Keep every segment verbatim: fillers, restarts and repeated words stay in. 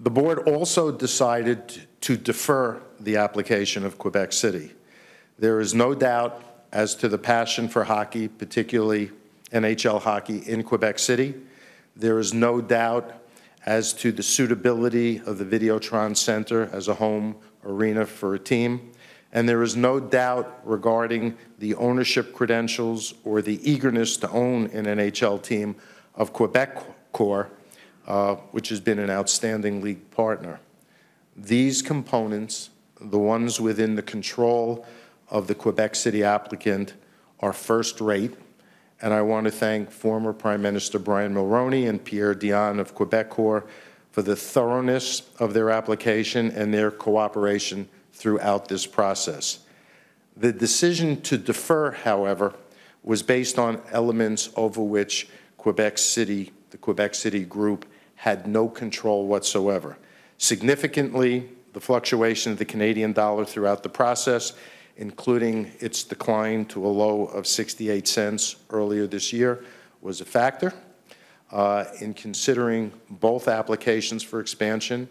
The board also decided to defer the application of Quebec City. There is no doubt as to the passion for hockey, particularly N H L hockey in Quebec City. There is no doubt as to the suitability of the Videotron Center as a home arena for a team. And there is no doubt regarding the ownership credentials or the eagerness to own an N H L team of Quebecor, uh, which has been an outstanding league partner. These components, the ones within the control of the Quebec City applicant, are first rate. And I want to thank former Prime Minister Brian Mulroney and Pierre Dion of Quebecor for the thoroughness of their application and their cooperation throughout this process. The decision to defer, however, was based on elements over which Quebec City, the Quebec City group, had no control whatsoever. Significantly, the fluctuation of the Canadian dollar throughout the process, including its decline to a low of sixty-eight cents earlier this year, was a factor. Uh, in considering both applications for expansion,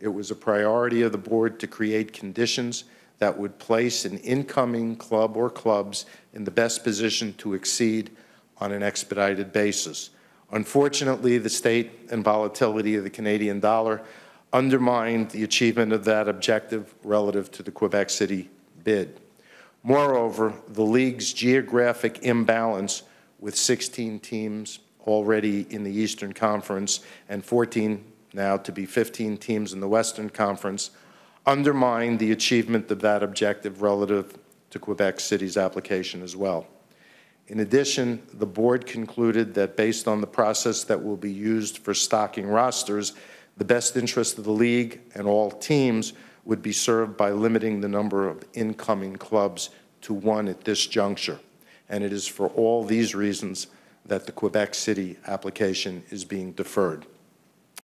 it was a priority of the board to create conditions that would place an incoming club or clubs in the best position to exceed on an expedited basis. Unfortunately, the state and volatility of the Canadian dollar undermined the achievement of that objective relative to the Quebec City bid. Moreover, the league's geographic imbalance, with sixteen teams already in the Eastern Conference and fourteen, now to be fifteen, teams in the Western Conference, undermined the achievement of that objective relative to Quebec City's application as well. In addition, the board concluded that based on the process that will be used for stocking rosters, the best interest of the league and all teams would be served by limiting the number of incoming clubs to one at this juncture. And it is for all these reasons that the Quebec City application is being deferred.